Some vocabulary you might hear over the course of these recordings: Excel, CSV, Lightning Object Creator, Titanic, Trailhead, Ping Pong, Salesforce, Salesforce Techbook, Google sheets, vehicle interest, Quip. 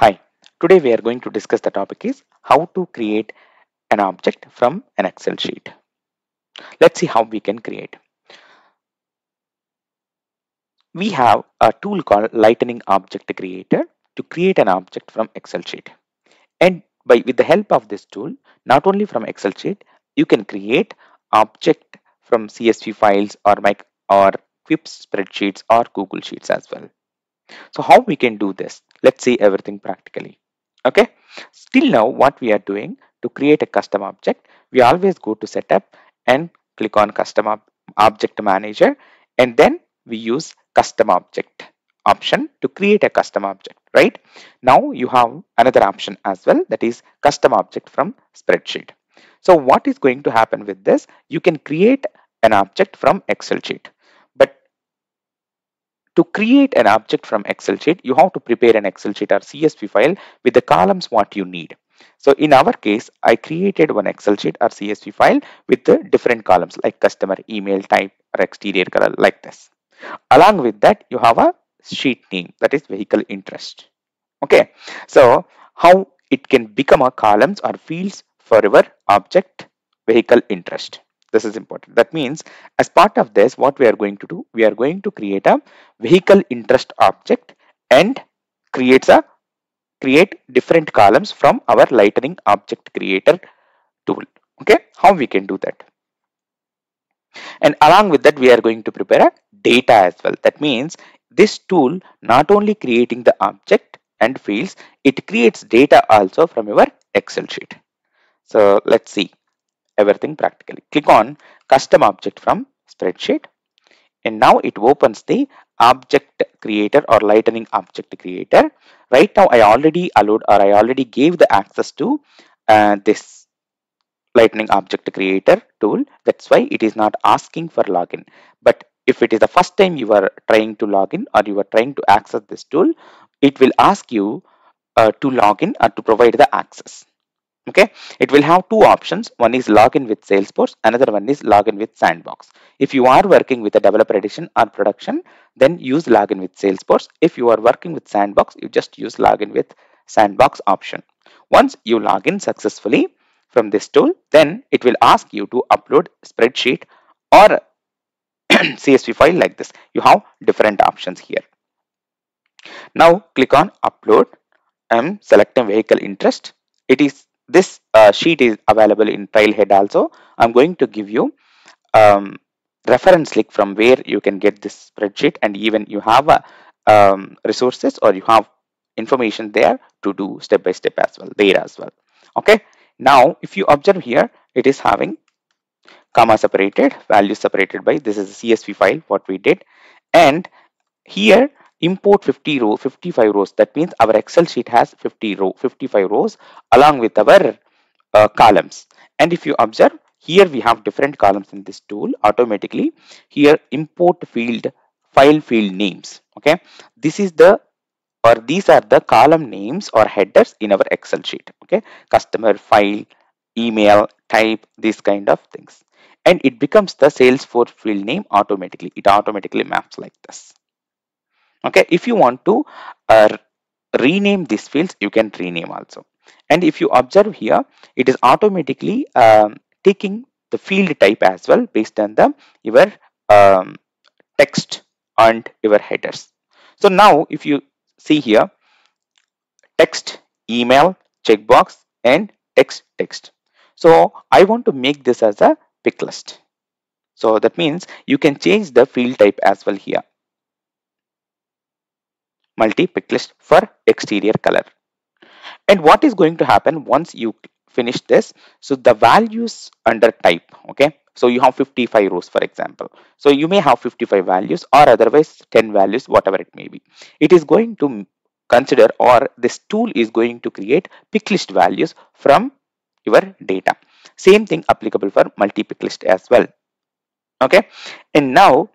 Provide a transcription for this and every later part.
Hi, today we are going to discuss the topic is how to create an object from an Excel sheet. Let's see how we can create. We have a tool called Lightning Object Creator to create an object from Excel sheet. And with the help of this tool, not only from Excel sheet, you can create object from CSV files or Quip spreadsheets or Google sheets as well. So how we can do this? Let's see everything practically. Okay, still now what we are doing to create a custom object, we always go to setup and click on custom object manager, and then we use custom object option to create a custom object. Right now you have another option as well, that is custom object from spreadsheet. So what is going to happen with this? You can create an object from Excel sheet. To create an object from Excel sheet, you have to prepare an Excel sheet or CSV file with the columns what you need. So in our case, I created one Excel sheet or CSV file with the different columns like customer, email, type, or exterior color, like this. Along with that, you have a sheet name, that is vehicle interest. Okay, so how it can become a columns or fields for your object vehicle interest. This is important. That means as part of this, what we are going to do, we are going to create a vehicle interest object and create different columns from our Lightning Object Creator tool. Okay, how we can do that? And along with that, we are going to prepare a data as well. That means this tool not only creating the object and fields, it creates data also from your Excel sheet. So let's see everything practically. Click on custom object from spreadsheet, and now it opens the object creator or Lightning Object Creator. Right now I already allowed, or I already gave the access to this Lightning Object Creator tool. That's why it is not asking for login. But if it is the first time you are trying to login or you are trying to access this tool, it will ask you to login or to provide the access. Okay, it will have two options. One is login with Salesforce, another one is login with Sandbox. If you are working with a developer edition or production, then use login with Salesforce. If you are working with Sandbox, you just use login with Sandbox option. Once you log in successfully from this tool, then it will ask you to upload spreadsheet or CSV file like this. You have different options here. Now click on upload and select a vehicle interest. It is this sheet is available in Trailhead also. I'm going to give you reference link from where you can get this spreadsheet, and even you have resources or you have information there to do step by step as well, there as well. Okay, now if you observe here, it is having comma separated, value separated by, this is a CSV file what we did, and here import 55 rows. That means our Excel sheet has 55 rows along with our columns. And if you observe here, we have different columns in this tool automatically. Here import field, file field names. Okay, this is the, or these are the column names or headers in our Excel sheet. Okay, customer, file, email, type, these kind of things, and it becomes the Salesforce field name automatically. It automatically maps like this. Okay, if you want to rename these fields, you can rename also. And if you observe here, it is automatically taking the field type as well based on the your text and your headers. So now if you see here, text, email, checkbox, and text. So I want to make this as a pick list. So that means you can change the field type as well here. Multi-pick list for exterior color. And what is going to happen once you finish this? So the values under type, okay, so you have 55 rows for example, so you may have 55 values or otherwise 10 values, whatever it may be. It is going to consider, or this tool is going to create pick list values from your data. Same thing applicable for multi-pick list as well. Okay, and now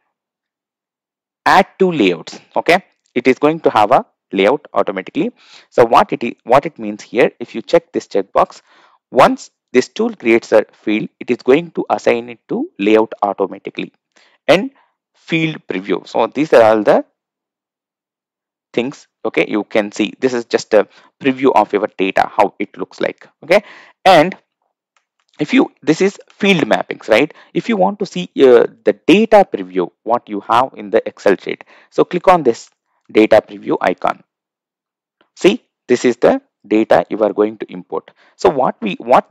add two layouts. Okay, it is going to have a layout automatically. So what it means here, if you check this checkbox, once this tool creates a field, it is going to assign it to layout automatically and field preview. So these are all the things. Okay, you can see this is just a preview of your data, how it looks like. Okay, and if you, this is field mappings, right? If you want to see the data preview, what you have in the Excel sheet, so click on this data preview icon. See, this is the data you are going to import. So what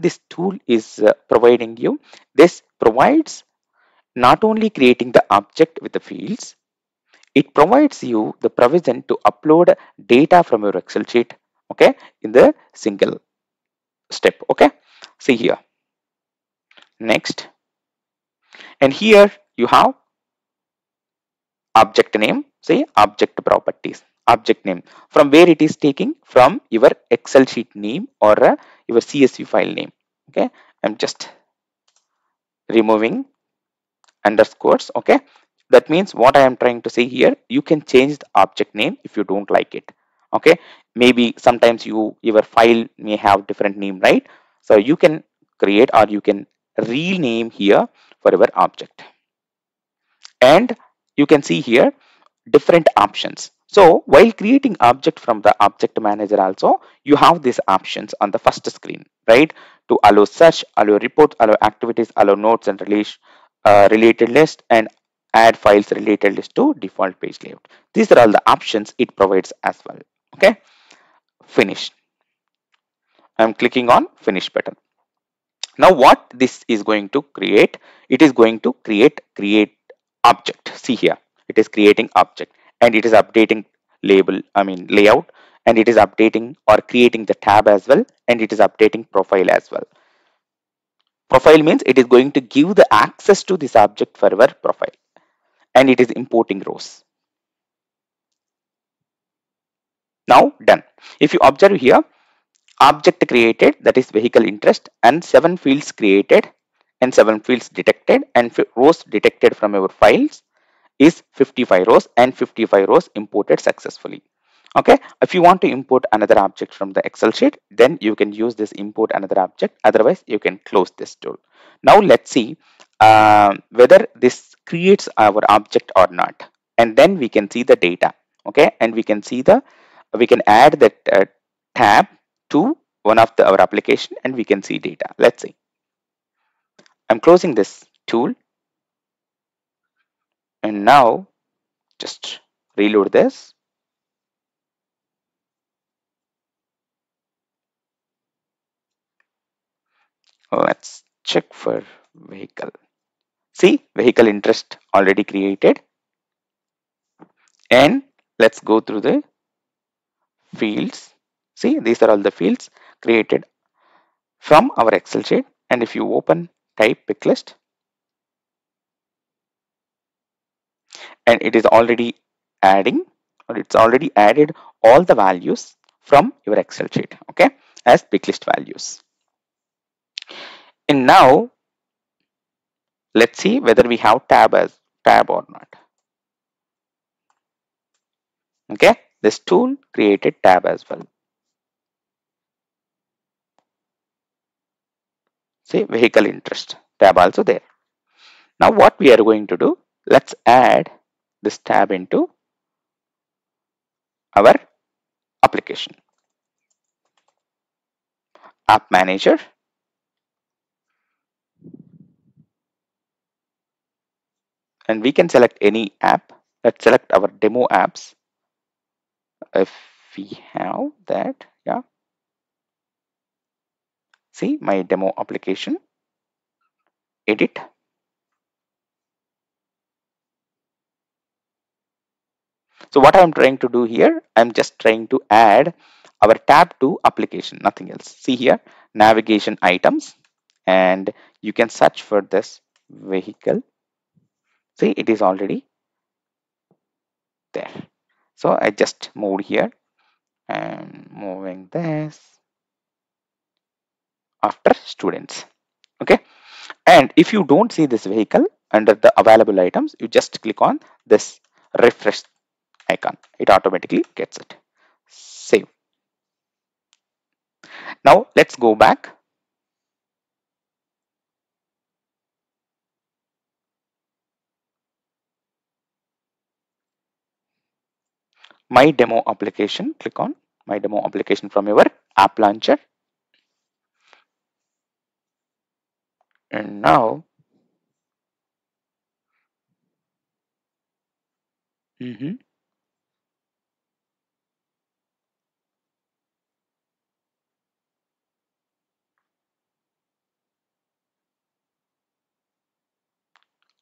this tool is providing you, this provides not only creating the object with the fields, it provides you the provision to upload data from your Excel sheet, okay, in the single step. Okay, see here, next, and here you have object name, say object properties, object name, from where it is taking, from your Excel sheet name or your CSV file name. Okay, I'm just removing underscores. Okay, that means what I am trying to say here, you can change the object name if you don't like it. Okay, maybe sometimes your file may have different name, right? So you can create or you can rename here for your object, and you can see here different options. So while creating object from the object manager also, you have these options on the first screen, right? To allow search, allow reports, allow activities, allow notes and related list, and add files related list to default page layout. These are all the options it provides as well. Okay, finish. I'm clicking on finish button. Now what this is going to create, it is going to create object. See here, it is creating object, and it is updating layout, and it is updating or creating the tab as well, and it is updating profile as well. Profile means it is going to give the access to this object for our profile, and it is importing rows. Now done. If you observe here, object created, that is vehicle interest, and 7 fields created and 7 fields detected, and rows detected from our files is 55 rows, and 55 rows imported successfully. Okay, if you want to import another object from the Excel sheet, then you can use this import another object, otherwise you can close this tool. Now let's see whether this creates our object or not, and then we can see the data. Okay, and we can see the, we can add that tab to one of our application, and we can see data. Let's see, I'm closing this tool, and now just reload this. Let's check for vehicle. See, vehicle interest already created, and let's go through the fields. See, these are all the fields created from our Excel sheet, and if you open, type pick list, and it is already adding, or it's already added all the values from your Excel sheet, okay, as pick list values. And now let's see whether we have tab or not. Okay, this tool created tab as well. See, vehicle interest tab also there. Now what we are going to do, let's add this tab into our application. App manager. And we can select any app. Let's select our demo apps if we have that. Yeah, see my demo application, edit, so what I'm trying to do here, I'm just trying to add our tab to application, nothing else. See here, navigation items, and you can search for this vehicle. See, it is already there, so I just moved here and moving this after students. Okay, and if you don't see this vehicle under the available items, you just click on this refresh icon, it automatically gets it. Save. Now let's go back. My Demo Application. Click on My Demo Application from your app launcher. And now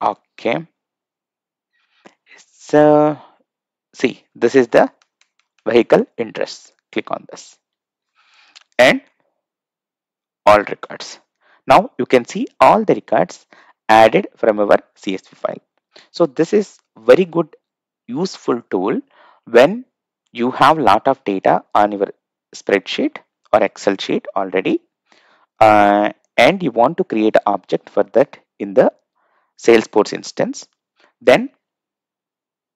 okay, so see, this is the vehicle interest. Click on this and all records. Now you can see all the records added from our CSV file. So this is very good, useful tool when you have lot of data on your spreadsheet or Excel sheet already, and you want to create an object for that in the Salesforce instance. Then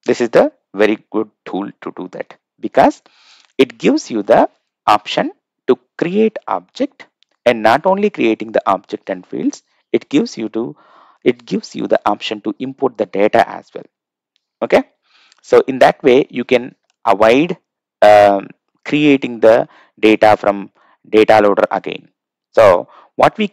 this is the very good tool to do that, because it gives you the option to create object, and not only creating the object and fields, it gives you the option to import the data as well. Okay, so in that way you can avoid creating the data from data loader again. So what we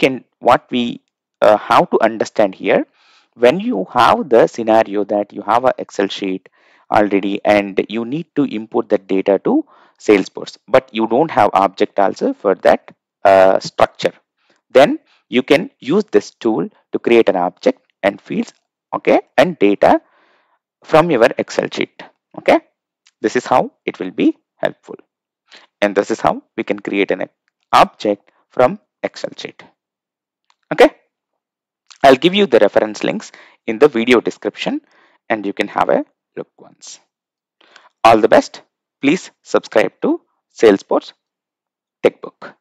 have to understand here, when you have the scenario that you have an Excel sheet already and you need to import that data to Salesforce, but you don't have object also for that structure, then you can use this tool to create an object and fields, okay, and data from your Excel sheet. Okay, this is how it will be helpful, and this is how we can create an object from Excel sheet. Okay, I'll give you the reference links in the video description and you can have a look once. All the best. Please subscribe to Salesforce Techbook.